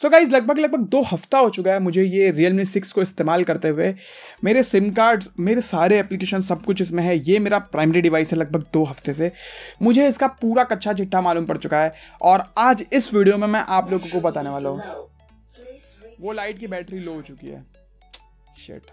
So guys लगभग 2 हफ्ता हो चुका है मुझे ये Realme 6 को इस्तेमाल करते हुए। मेरे सिम कार्ड्स, मेरे सारे एप्लीकेशन, सब कुछ इसमें है। ये मेरा प्राइमरी डिवाइस है। लगभग 2 हफ्ते से मुझे इसका पूरा कच्चा चिट्ठा मालूम पड़ चुका है और आज इस वीडियो में मैं आप लोगों को बताने वाला हूँ। वो लाइट की बैटरी लो हो चुकी है, शिट।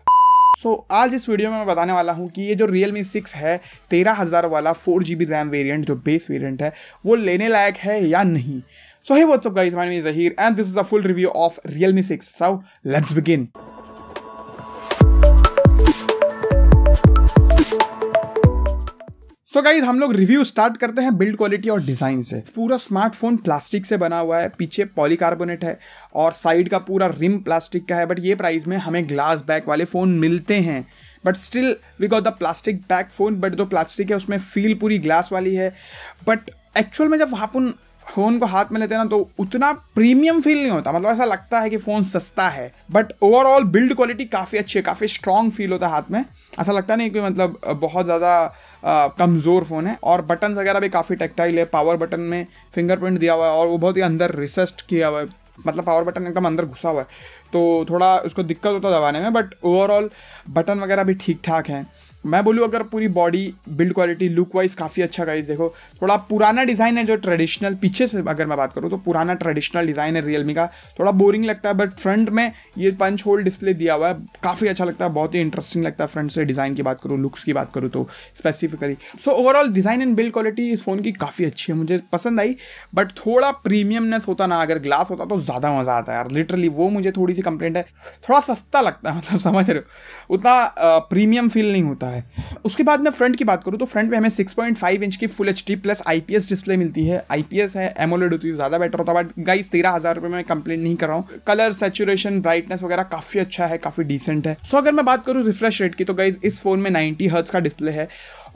सो आज इस वीडियो में मैं बताने वाला हूँ कि ये जो Realme 6 है 13,000 वाला 4GB रैम वेरिएंट जो बेस वेरिएंट है वो लेने लायक है या नहीं। So hey, what's up guys, my name is Zahir and this is a full review of Realme 6. So let's begin. So guys हम लोग रिव्यू स्टार्ट करते हैं बिल्ड क्वालिटी और डिज़ाइन से। पूरा स्मार्टफोन प्लास्टिक से बना हुआ है, पीछे पॉलीकार्बोनेट है और साइड का पूरा रिम प्लास्टिक का है। बट ये प्राइस में हमें ग्लास बैक वाले फ़ोन मिलते हैं, but still we got the plastic back phone. But जो प्लास्टिक है उसमें फील पूरी ग्लास वाली है, बट एक्चुअल में जब अपन फ़ोन को हाथ में लेते हैं ना तो उतना प्रीमियम फील नहीं होता। मतलब ऐसा लगता है कि फ़ोन सस्ता है, बट ओवरऑल बिल्ड क्वालिटी काफ़ी अच्छी है, काफ़ी स्ट्रॉन्ग फील होता है हाथ में। ऐसा लगता नहीं कि मतलब बहुत ज़्यादा कमज़ोर फ़ोन है। और बटन्स वगैरह भी काफ़ी टेक्टाइल है। पावर बटन में फिंगरप्रिंट दिया हुआ है और वो बहुत ही अंदर रिसेस्ट किया हुआ है, मतलब पावर बटन एकदम अंदर घुसा हुआ है तो थोड़ा उसको दिक्कत होता है दबाने में। बट ओवरऑल बटन वगैरह भी ठीक ठाक हैं। मैं बोलूँ अगर पूरी body build quality look wise काफ़ी अच्छा। गाइस देखो, थोड़ा पुराना डिज़ाइन है जो ट्रेडिशनल, पीछे से अगर मैं बात करूँ तो पुराना ट्रेडिशनल डिज़ाइन है रियलमी का, थोड़ा बोरिंग लगता है। बट फ्रंट में ये पंच होल डिस्प्ले दिया हुआ है, काफ़ी अच्छा लगता है, बहुत ही इंटरेस्टिंग लगता है। फ्रंट से डिज़ाइन की बात करूँ, लुक्स की बात करूँ तो specifically. So overall design and build quality इस फ़ोन की काफ़ी अच्छी है, मुझे पसंद आई। बट थोड़ा प्रीमियमनेस होता ना, अगर ग्लास होता तो ज़्यादा मज़ा आता है यार, लिटरली। वो मुझे थोड़ी सी कंप्लेंट है, थोड़ा सस्ता लगता है, मतलब समझ रहे हो, उतना प्रीमियम फील नहीं होता है। उसके बाद मैं फ्रंट की बात करूँ तो फ्रंट में हमें 6.5 इंच की full HD plus IPS display मिलती है। आईपीएस है, एमोलेड होती है, ज़्यादा बेटर होता है। बट गाइस 13,000 रुपये में कंप्लेंट नहीं कर रहा हूँ। कलर सेचुरेशन, ब्राइटनेस वगैरह काफ़ी अच्छा है, काफ़ी डिसेंट है। सो अगर मैं बात करूँ रिफ्रेश रेट की तो गाइज इस फ़ोन में 90 हर्ट्ज़ का डिस्प्ले है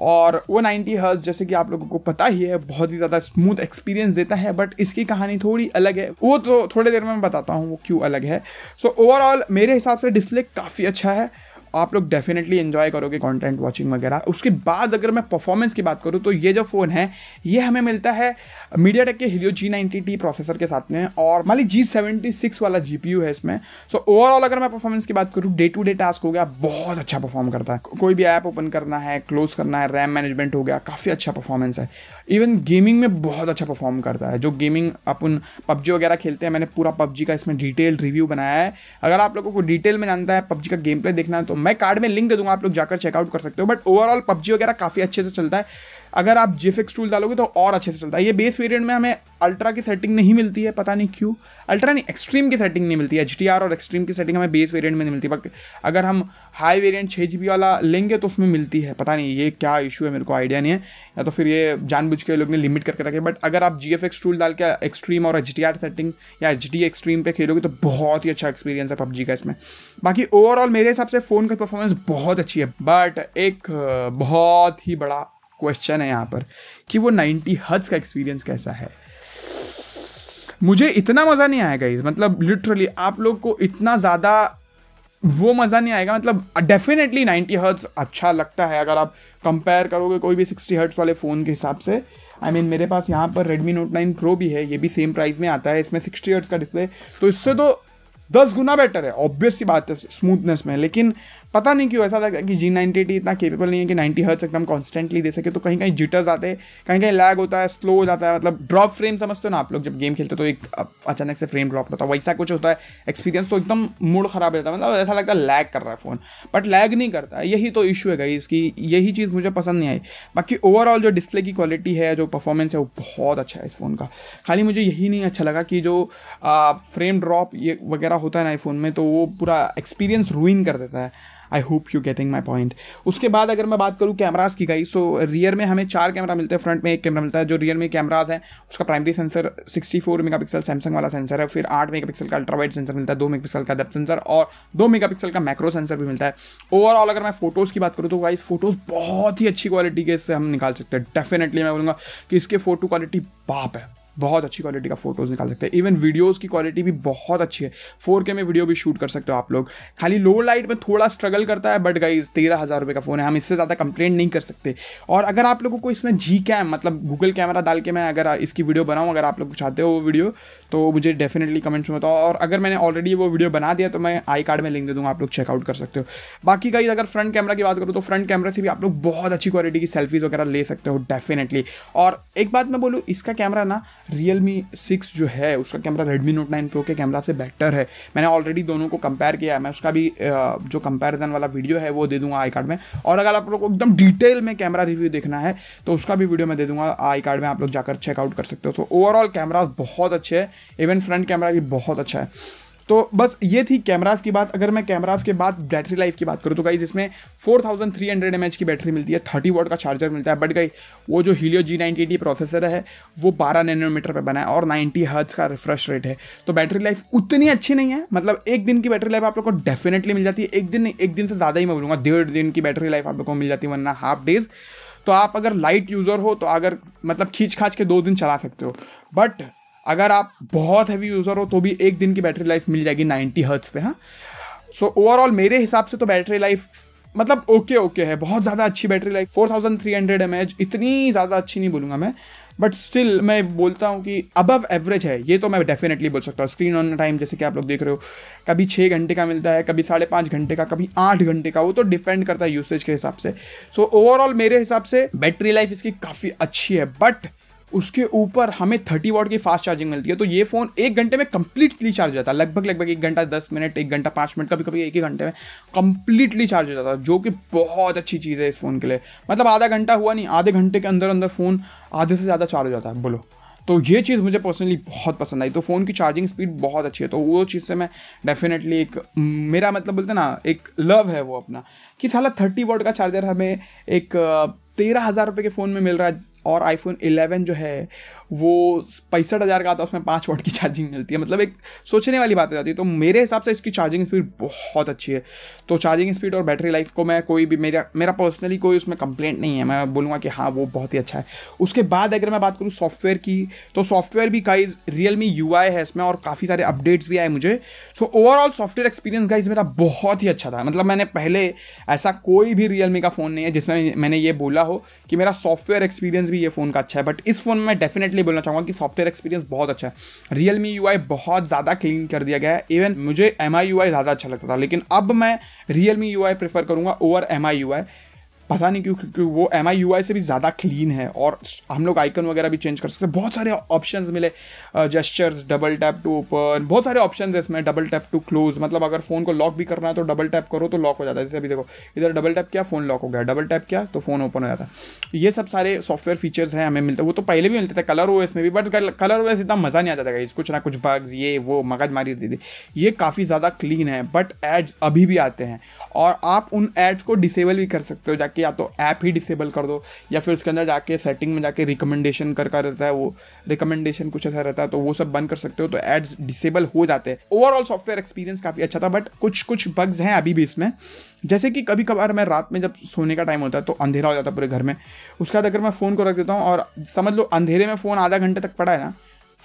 और वो 90 हर्ट्ज़ जैसे कि आप लोगों को पता ही है बहुत ही ज़्यादा स्मूथ एक्सपीरियंस देता है। बट इसकी कहानी थोड़ी अलग है, वो तो थोड़ी देर में मैं बताता हूँ वो क्यों अलग है। सो ओवरऑल मेरे हिसाब से डिस्प्ले काफ़ी अच्छा है, आप लोग डेफिनेटली एंजॉय करोगे कंटेंट वाचिंग वगैरह। उसके बाद अगर मैं परफॉर्मेंस की बात करूँ तो ये जो फ़ोन है ये हमें मिलता है मीडियाटेक के हीलियो G90T प्रोसेसर के साथ में और मान लीजिए G76 वाला GPU है इसमें। सो ओवरऑल अगर मैं परफॉर्मेंस की बात करूँ, डे टू डे टास्क हो गया, बहुत अच्छा परफॉर्म करता है। कोई भी ऐप ओपन करना है, क्लोज करना है, रैम मैनेजमेंट हो गया, काफ़ी अच्छा परफॉर्मेंस है। इवन गेमिंग में बहुत अच्छा परफॉर्म करता है। जो गेमिंग अपन PUBG वगैरह खेलते हैं, मैंने पूरा PUBG का इसमें डिटेल रिव्यू बनाया है। अगर आप लोगों को डिटेल में जानना है, PUBG का गेम प्ले देखना है तो मैं कार्ड में लिंक दे दूंगा, आप लोग जाकर चेकआउट कर सकते हो। बट ओवरऑल PUBG वगैरह काफ़ी अच्छे से चलता है। अगर आप GFX टूल डालोगे तो और अच्छे से चलता है। ये बेस वेरिएंट में हमें अल्ट्रा की सेटिंग नहीं मिलती है, पता नहीं क्यों। अल्ट्रा नहीं, एक्सट्रीम की सेटिंग नहीं मिलती है। HDR और एक्सट्रीम की सेटिंग हमें बेस वेरिएंट में नहीं मिलती। बट अगर हम हाई वेरिएंट 6GB वाला लेंगे तो उसमें मिलती है। पता नहीं ये क्या इशू है, मेरे को आइडिया नहीं है, या तो फिर ये जानबूझ के लोग ने लिमिट करके रखे। बट अगर आप GFX टूल डाल के एक्सट्रीम और HDR सेटिंग या HD एक्सट्रीम पर खेलोगे तो बहुत ही अच्छा एक्सपीरियंस है PUBG का इसमें। बाकी ओवरऑल मेरे हिसाब से फ़ोन का परफॉर्मेंस बहुत अच्छी है। बट एक बहुत ही बड़ा क्वेश्चन है यहाँ पर कि वो 90 हर्ट्ज़ का एक्सपीरियंस कैसा है। मुझे इतना मज़ा नहीं आएगा इस, मतलब लिटरली आप लोग को इतना ज़्यादा वो मज़ा नहीं आएगा। मतलब डेफिनेटली 90 हर्ट्ज़ अच्छा लगता है अगर आप कंपेयर करोगे कोई भी 60 हर्ट्ज़ वाले फ़ोन के हिसाब से। आई मीन मेरे पास यहाँ पर Redmi Note 9 Pro भी है, ये भी सेम प्राइस में आता है, इसमें 60 हर्ट्ज़ का डिस्प्ले, तो इससे तो 10 गुना बेटर है, ऑब्वियस सी बात है स्मूथनेस में। लेकिन पता नहीं क्यों ऐसा लगता है कि G90T इतना केपेबल नहीं है कि 90 हर्ट्ज़ एकदम कॉन्स्टेंटली दे सके। तो कहीं कहीं जिटर्स आते हैं, कहीं कहीं लैग होता है, स्लो हो जाता है, मतलब ड्रॉप फ्रेम समझते हो ना आप लोग, जब गेम खेलते हो तो एक अचानक से फ्रेम ड्रॉप होता है, वैसा कुछ होता है एक्सपीरियंस। तो एकदम मूड ख़राब हो जाता है, मतलब ऐसा लगता है लैग कर रहा है फ़ोन, बट लैग नहीं करता है। यही तो इशू है गाइस, इसकी यही चीज़ मुझे पसंद नहीं आई। बाकी ओवरऑल जो डिस्प्ले की क्वालिटी है, जो परफॉर्मेंस है, वो बहुत अच्छा है इस फ़ोन का। खाली मुझे यही नहीं अच्छा लगा कि जो फ्रेम ड्रॉप ये वगैरह होता है ना आईफोन में, तो वो पूरा एक्सपीरियंस रूइन कर देता है। I hope you getting my point. उसके बाद अगर मैं बात करूँ कैमरास की गाइस, तो रियर में हमें 4 कैमरा मिलते हैं, फ्रंट में 1 कैमरा मिलता है। जो रियर में कैमराज हैं उसका प्राइमरी सेंसर 64 मेगापिक्सल सैमसंग वाला सेंसर है, फिर 8 मेगापिक्सल का अल्ट्रा वाइड सेंसर मिलता है, 2 मेगापिक्सल का डेप्थ सेंसर और 2 मेगापिक्सल का मैक्रो सेंसर भी मिलता है। ओवरऑल अगर मैं फोटोज़ की बात करूँ तो गाइस फोटोज़ बहुत ही अच्छी क्वालिटी के इससे हम निकाल सकते हैं। डेफिनेटली मैं बोलूँगा कि इसके फोटो क्वालिटी बाप है, बहुत अच्छी क्वालिटी का फोटोज़ निकाल सकते हैं। इवन वीडियोज़ की क्वालिटी भी बहुत अच्छी है, 4K में वीडियो भी शूट कर सकते हो आप लोग। खाली लो लाइट में थोड़ा स्ट्रगल करता है, बट गाइस 13,000 रुपये का फ़ोन है, हम इससे ज़्यादा कंप्लेंट नहीं कर सकते। और अगर आप लोगों को इसमें जी कैम मतलब गूगल कैमरा डाल के मैं अगर इसकी वीडियो बनाऊँ, अगर आप लोग चाहते हो वो वीडियो, तो मुझे डेफिनेटली कमेंट्स में बताओ। और अगर मैंने ऑलरेडी वो वीडियो बना दिया तो मैं आई कार्ड में लिंक दे दूँगा, आप लोग चेकआउट कर सकते हो। बाकी गाइस अगर फ्रंट कैमरा की बात करूँ तो फ्रंट कैमरा से भी आप लोग बहुत अच्छी क्वालिटी की सेल्फीज़ वगैरह ले सकते हो डेफिनेटली। और एक बात मैं बोलूँ, इसका कैमरा ना Realme 6 जो है उसका कैमरा Redmi Note 9 Pro के कैमरा से बेटर है। मैंने ऑलरेडी दोनों को कंपेयर किया है, मैं उसका भी जो कंपैरिजन वाला वीडियो है वो दे दूंगा आई कार्ड में। और अगर आप लोग को एकदम डिटेल में कैमरा रिव्यू देखना है तो उसका भी वीडियो मैं दे दूंगा आई कार्ड में, आप लोग जाकर चेकआउट कर सकते हो। तो ओवरऑल कैमराज बहुत अच्छे हैं, इवन फ्रंट कैमरा भी बहुत अच्छा है। तो बस ये थी कैमरास की बात। अगर मैं कैमरास के बाद बैटरी लाइफ की बात करूँ तो गाइस इसमें 4300 mAh की बैटरी मिलती है, 30 वॉट का चार्जर मिलता है। बट गाइस वो जो Helio G90T प्रोसेसर है वो 12 नैनोमीटर पे बना है और 90 हर्ट्ज का रिफ्रेश रेट है, तो बैटरी लाइफ उतनी अच्छी नहीं है। मतलब एक दिन की बैटरी लाइफ आप लोग को डेफिनेटली मिल जाती है, एक दिन से ज़्यादा ही मैं बोलूँगा, 1.5 दिन की बैटरी लाइफ आप लोग को मिल जाती है, वरना हाफ डेज। तो आप अगर लाइट यूज़र हो तो अगर मतलब खींच खाच के 2 दिन चला सकते हो, बट अगर आप बहुत हैवी यूज़र हो तो भी 1 दिन की बैटरी लाइफ मिल जाएगी 90 हर्ट्ज पे। हाँ, सो ओवरऑल मेरे हिसाब से तो बैटरी लाइफ मतलब ओके है, बहुत ज़्यादा अच्छी बैटरी लाइफ 4300 mAh इतनी ज़्यादा अच्छी नहीं बोलूँगा मैं, बट स्टिल मैं बोलता हूँ कि अबव एवरेज है, ये तो मैं डेफिनेटली बोल सकता हूँ। स्क्रीन ऑन टाइम जैसे कि आप लोग देख रहे हो कभी 6 घंटे का मिलता है, कभी 5.5 घंटे का, कभी 8 घंटे का, वो तो डिपेंड करता है यूसेज के हिसाब से। सो ओवरऑल मेरे हिसाब से बैटरी लाइफ इसकी काफ़ी अच्छी है, बट उसके ऊपर हमें 30 वॉट की फास्ट चार्जिंग मिलती है, तो ये फ़ोन 1 घंटे में कंप्लीटली चार्ज हो जाता है, लगभग 1 घंटा 10 मिनट, 1 घंटा 5 मिनट, कभी कभी 1 घंटे में कंप्लीटली चार्ज हो जाता है, जो कि बहुत अच्छी चीज़ है इस फ़ोन के लिए। मतलब आधा घंटा हुआ नहीं, आधे घंटे के अंदर अंदर फ़ोन आधे से ज़्यादा चार्ज हो जाता है, बोलो। तो ये चीज़ मुझे पर्सनली बहुत पसंद आई, तो फ़ोन की चार्जिंग स्पीड बहुत अच्छी है, तो वो चीज़ से मैं डेफिनेटली एक मेरा मतलब बोलते ना एक लव है वो अपना कि साला 30 वॉट का चार्जर हमें एक 13,000 रुपये के फ़ोन में मिल रहा है, और आईफोन 11 जो है वो 65,000 का आता है, उसमें 5 वॉट की चार्जिंग मिलती है। मतलब एक सोचने वाली बात हो जाती है। तो मेरे हिसाब से इसकी चार्जिंग स्पीड बहुत अच्छी है, तो चार्जिंग स्पीड और बैटरी लाइफ को मैं कोई भी मेरा पर्सनली कोई उसमें कंप्लेंट नहीं है, मैं बोलूँगा कि हाँ वो बहुत ही अच्छा है। उसके बाद अगर मैं बात करूँ सॉफ्टवेयर की, तो सॉफ्टवेयर भी गाइज Realme UI है इसमें, और काफ़ी सारे अपडेट्स भी आए मुझे। So overall software experience guys मेरा बहुत ही अच्छा था। मतलब मैंने पहले ऐसा कोई भी Realme का फ़ोन नहीं है जिसमें मैंने ये बोला हो कि मेरा सॉफ्टवेयर एक्सपीरियंस ये फ़ोन का अच्छा है, बट इस फ़ोन में डेफिनेटली बोलना चाहूँगा कि सॉफ्टवेयर एक्सपीरियंस बहुत अच्छा है। Realme UI बहुत ज़्यादा क्लीन कर दिया गया है, इवन मुझे MIUI ज़्यादा अच्छा लगता था, लेकिन अब मैं Realme UI प्रेफर करूँगा ओवर MIUI, पता नहीं क्यों, क्योंकि वो MIUI से भी ज़्यादा क्लीन है। और हम लोग आइकन वगैरह भी चेंज कर सकते हैं, बहुत सारे ऑप्शंस मिले, gestures, double tap to open, बहुत सारे ऑप्शंस है इसमें, डबल टैप टू क्लोज, मतलब अगर फ़ोन को लॉक भी करना है तो डबल टैप करो तो लॉक हो जाता है। जैसे अभी देखो इधर डबल टैप किया फ़ोन लॉक हो गया, डबल टैप किया तो फ़ोन ओपन हो जाता है। ये सब सारे सॉफ्टवेयर फीचर्स हैं हमें मिलते, वो तो पहले भी मिलते थे ColorOS में भी, बट ColorOS इतना मज़ा नहीं आता था, कुछ ना कुछ बग्स ये वो मगज मारी देती थी। ये काफ़ी ज़्यादा क्लीन है, बट एड्स अभी भी आते हैं और आप उन एड्स को डिसेबल भी कर सकते हो, जाके या तो ऐप ही डिसेबल कर दो या फिर उसके अंदर जाके सेटिंग में जाके रिकमेंडेशन करता रहता है, वो रिकमेंडेशन कुछ ऐसा रहता है तो वो सब बंद कर सकते हो, तो एड्स डिसेबल हो जाते हैं। ओवरऑल सॉफ्टवेयर एक्सपीरियंस काफ़ी अच्छा था, बट कुछ बग्स हैं अभी भी इसमें, जैसे कि कभी कभार मैं रात में जब सोने का टाइम होता है तो अंधेरा हो जाता है पूरे घर में, उसके बाद अगर मैं फ़ोन को रख देता हूँ और समझ लो अंधेरे में फ़ोन आधा घंटे तक पड़ा है ना,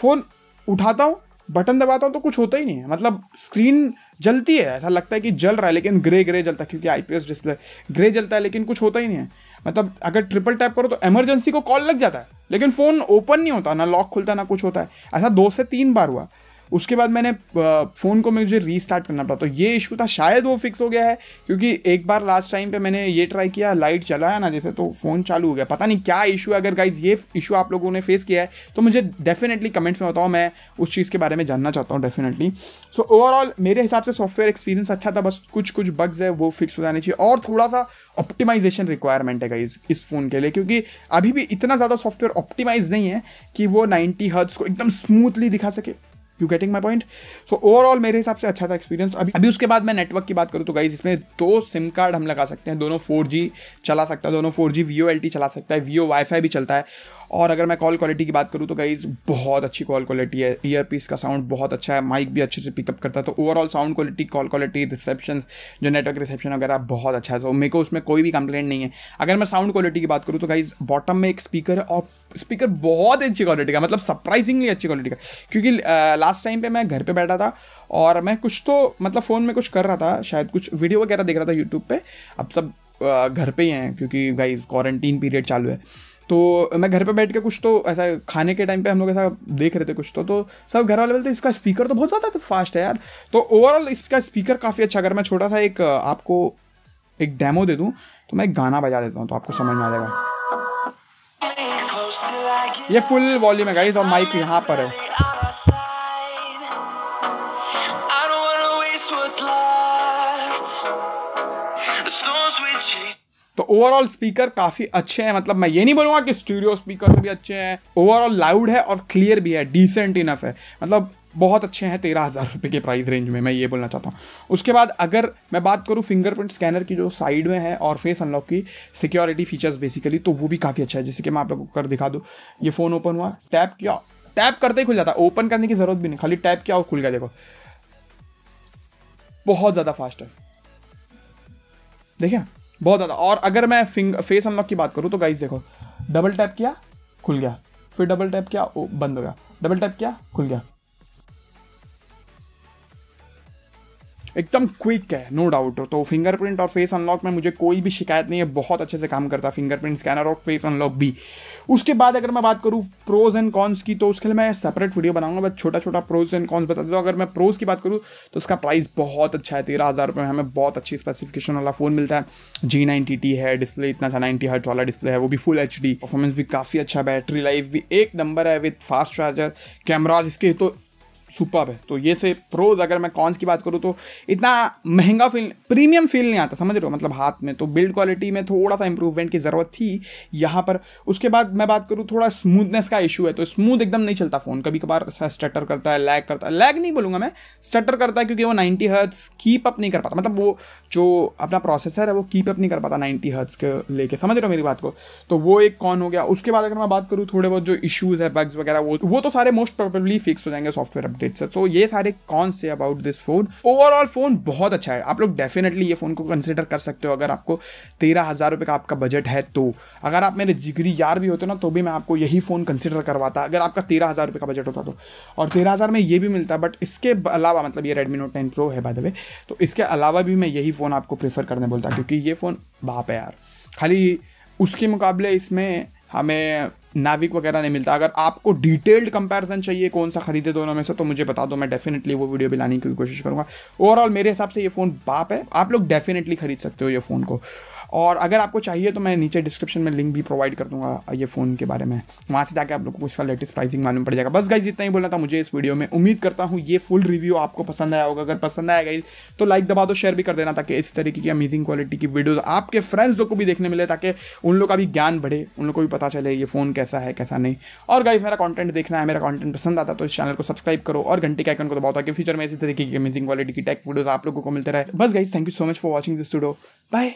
फ़ोन उठाता हूँ बटन दबाता हूँ तो कुछ होता ही नहीं है, मतलब स्क्रीन जलती है, ऐसा लगता है कि जल रहा है लेकिन ग्रे जलता है, क्योंकि आईपीएस डिस्प्ले ग्रे जलता है लेकिन कुछ होता ही नहीं है। मतलब अगर ट्रिपल टैप करो तो इमरजेंसी को कॉल लग जाता है लेकिन फ़ोन ओपन नहीं होता, ना लॉक खुलता ना कुछ होता है, ऐसा 2 से 3 बार हुआ। उसके बाद मैंने फ़ोन को मुझे रीस्टार्ट करना पड़ा, तो ये इशू था, शायद वो फिक्स हो गया है, क्योंकि एक बार लास्ट टाइम पे मैंने ये ट्राई किया, लाइट चलाया ना जैसे तो फ़ोन चालू हो गया, पता नहीं क्या इशू है। अगर गाइज ये इशू आप लोगों ने फेस किया है तो मुझे डेफिनेटली कमेंट्स में बताओ, मैं उस चीज़ के बारे में जानना चाहता हूँ डेफिनेटली। सो ओवरऑल मेरे हिसाब से सॉफ्टवेयर एक्सपीरियंस अच्छा था, बस कुछ बग्स है वो फिक्स हो जाने चाहिए, और थोड़ा सा ऑप्टिमाइजेशन रिक्वायरमेंट है गाइज इस फ़ोन के लिए, क्योंकि अभी भी इतना ज़्यादा सॉफ्टवेयर ऑप्टिमाइज नहीं है कि वो 90 हर्ट्ज को एकदम स्मूथली दिखा सके। You getting my point? So overall मेरे हिसाब से अच्छा था एक्सपीरियंस। अभी उसके बाद मैं नेटवर्क की बात करूँ तो गाइज इसमें 2 सिम कार्ड हम लगा सकते हैं, दोनों 4G चला सकता है, दोनों 4G VoLTE चला सकता है, वीओ वाईफाई भी चलता है। और अगर मैं कॉल क्वालिटी की बात करूँ तो गाइज बहुत अच्छी कॉल क्वालिटी है, ईयरपीस का साउंड बहुत अच्छा है, माइक भी अच्छे से पिकअप करता है। तो overall sound quality, call quality, reception, जो नेटवर्क रिसेप्शन वगैरह बहुत अच्छा है, तो मेरे को उसमें कोई भी कंप्लेंट नहीं है। अगर मैं साउंड क्वालिटी की बात करूँ तो गाइज बॉटम में एक स्पीकर है और स्पीकर बहुत अच्छी क्वालिटी का, मतलब सरप्राइजिंगली अच्छी क्वालिटी का, क्योंकि लास्ट टाइम पे मैं घर पे बैठा था और मैं कुछ तो मतलब फ़ोन में कुछ कर रहा था, शायद कुछ वीडियो वगैरह देख रहा था यूट्यूब पे। अब सब घर पे ही हैं क्योंकि गाइस क्वारंटीन पीरियड चालू है, तो मैं घर पे बैठ के कुछ तो ऐसा खाने के टाइम पे हम लोग ऐसा देख रहे थे कुछ तो सब घर वाले बोलते इसका स्पीकर तो बहुत ज़्यादा फास्ट है यार। तो ओवरऑल इसका स्पीकर काफ़ी अच्छा। अगर मैं छोटा सा एक आपको एक डेमो दे दूँ तो मैं एक गाना बजा देता हूँ तो आपको समझ में आ जाएगा। ये फुल वॉल्यूम है गाइस और माइक यहाँ पर है। तो ओवरऑल स्पीकर काफ़ी अच्छे हैं, मतलब मैं ये नहीं बोलूँगा कि स्टीरियो स्पीकर से भी अच्छे हैं। ओवरऑल लाउड है और क्लियर भी है, डिसेंट इनफ है, मतलब बहुत अच्छे हैं 13,000 रुपये के प्राइस रेंज में, मैं ये बोलना चाहता हूँ। उसके बाद अगर मैं बात करूँ फिंगरप्रिंट स्कैनर की जो साइड में है और फेस अनलॉक की सिक्योरिटी फीचर्स बेसिकली, तो वो भी काफ़ी अच्छा है। जैसे कि मैं आप लोगों को कर दिखा दूँ, ये फ़ोन ओपन हुआ, टैप किया, टैप करते ही खुल जाता है, ओपन करने की ज़रूरत भी नहीं, खाली टैप किया और खुल गया। देखो बहुत ज़्यादा फास्ट है, देखिए बहुत ज़्यादा। और अगर मैं फेस अनलॉक की बात करूँ तो गाइस देखो, डबल टैप किया खुल गया, फिर डबल टैप किया बंद हो गया, डबल टैप किया खुल गया, एकदम क्विक है नो डाउट। तो फिंगरप्रिंट और फेस अनलॉक में मुझे कोई भी शिकायत नहीं है, बहुत अच्छे से काम करता है फिंगरप्रिंट स्कैनर और फेस अनलॉक भी। उसके बाद अगर मैं बात करूँ प्रोज एंड कॉन्स की, तो उसके लिए मैं सेपरेट वीडियो बनाऊंगा, बस छोटा छोटा प्रोज एंड कॉन्स बता देता हूँ। अगर मैं प्रोज की बात करूँ तो इसका प्राइस बहुत अच्छा है, 13,000 रुपये में हमें बहुत अच्छी स्पेसिफिकेशन वाला फ़ोन मिलता है। G90T है, डिस्प्ले इतना अच्छा 90 हर्ट्ज़ वाला डिस्प्ले है, वो भी फुल HD, परफॉर्मेंस भी काफ़ी अच्छा, बैटरी लाइफ भी एक नंबर है विथ फास्ट चार्जर, कैमराज इसके तो सुपर है। तो ये से प्रोज। अगर मैं कॉन्स की बात करूँ तो इतना महंगा फील, प्रीमियम फील नहीं आता, समझ रहे हो, मतलब हाथ में। तो बिल्ड क्वालिटी में थोड़ा सा इंप्रूवमेंट की ज़रूरत थी यहाँ पर। उसके बाद मैं बात करूँ, थोड़ा स्मूथनेस का इशू है, तो स्मूथ एकदम नहीं चलता फ़ोन, कभी कभार स्टटर करता है, लैग करता है, लैग नहीं बोलूँगा मैं, स्टटर करता है क्योंकि वो 90 हर्ट्ज़ कीप अप नहीं कर पाता, मतलब वो जो अपना प्रोसेसर है वो कीप अप नहीं कर पाता 90 हर्ट्ज़ के लेके, समझ रहे हो मेरी बात को। तो वो एक कॉन हो गया। उसके बाद अगर मैं बात करूँ थोड़े बहुत जो इशूज़ है, बग्स वगैरह, वो तो सारे मोस्ट प्रोबेबली फिक्स हो जाएंगे सॉफ्टवेयर अपडेट्स। तो ये सारे कॉन्स से about this phone. Overall phone बहुत अच्छा है, आप लोग डेफिनेटली ये फ़ोन को कंसिडर कर सकते हो अगर आपको 13,000 रुपये का आपका बजट है तो। अगर आप मेरे जिगरी यार भी होते ना तो भी मैं आपको यही फ़ोन कंसिडर करवाता अगर आपका 13,000 रुपये का बजट होता तो। और 13,000 में ये भी मिलता है, बट इसके अलावा, मतलब ये Redmi Note 10 Pro है बाय द वे, तो इसके अलावा भी मैं यही फ़ोन आपको प्रेफर करने बोलता क्योंकि ये फ़ोन बाप है यार। खाली उसके मुकाबले इसमें हमें नाविक वगैरह नहीं मिलता। अगर आपको डिटेल्ड कंपैरिजन चाहिए कौन सा खरीदे दोनों में से, तो मुझे बता दो, मैं डेफिनेटली वो वीडियो भी लाने की कोशिश करूँगा। ओवरऑल मेरे हिसाब से ये फ़ोन बाप है, आप लोग डेफिनेटली खरीद सकते हो ये फ़ोन को। और अगर आपको चाहिए तो मैं नीचे डिस्क्रिप्शन में लिंक भी प्रोवाइड कर दूंगा ये फ़ोन के बारे में, वहाँ से जाकर आप लोगों को इसका लेटेस्ट प्राइसिंग मालूम पड़ जाएगा। बस गाइज इतना ही बोलना था मुझे इस वीडियो में। उम्मीद करता हूँ ये फुल रिव्यू आपको पसंद आया होगा। अगर पसंद आया गाइज तो लाइक दबा दो, शेयर भी कर देना ताकि इस तरीके की अमेजिंग क्वालिटी की वीडियोज़ आपके फ्रेंड्स लोग को भी देखने मिले, ताकि उन लोग का भी ज्ञान बढ़े, उन लोग को भी पता चले ये फ़ोन कैसा है कैसा नहीं। और गाइज मेरा कॉन्टेंट देखना है, मेरा कॉन्टेंट पसंद आता तो इस चैनल को सब्सक्राइब करो और घंटे के आइकन को दबाओ ताकि फ्यूचर में इसी तरीके की अमेजिंग क्वालिटी की टेक वीडियोज़ आप लोगों को मिलते रहे। बस guys thank you so much for watching this video, bye.